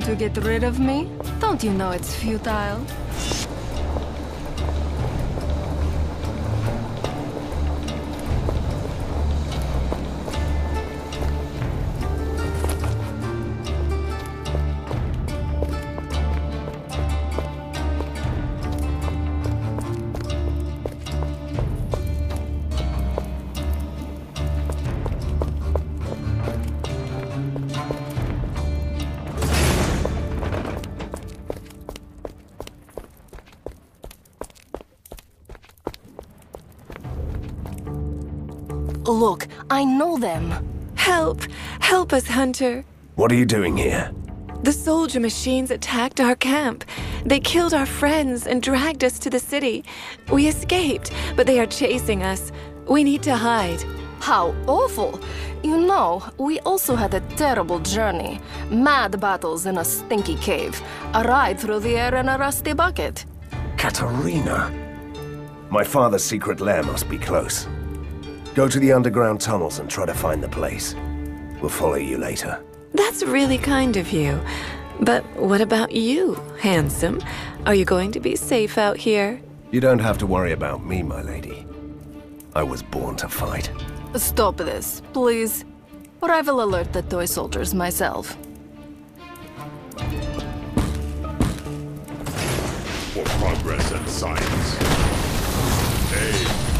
trying to get rid of me? Don't you know it's futile? Look, I know them. Help! Help us, Hunter. What are you doing here? The soldier machines attacked our camp. They killed our friends and dragged us to the city. We escaped, but they are chasing us. We need to hide. How awful! You know, we also had a terrible journey. Mad battles in a stinky cave. A ride through the air in a rusty bucket. Katarina! My father's secret lair must be close. Go to the underground tunnels and try to find the place. We'll follow you later. That's really kind of you. But what about you, handsome? Are you going to be safe out here? You don't have to worry about me, my lady. I was born to fight. Stop this, please. Or I will alert the toy soldiers myself. For progress and science. Hey.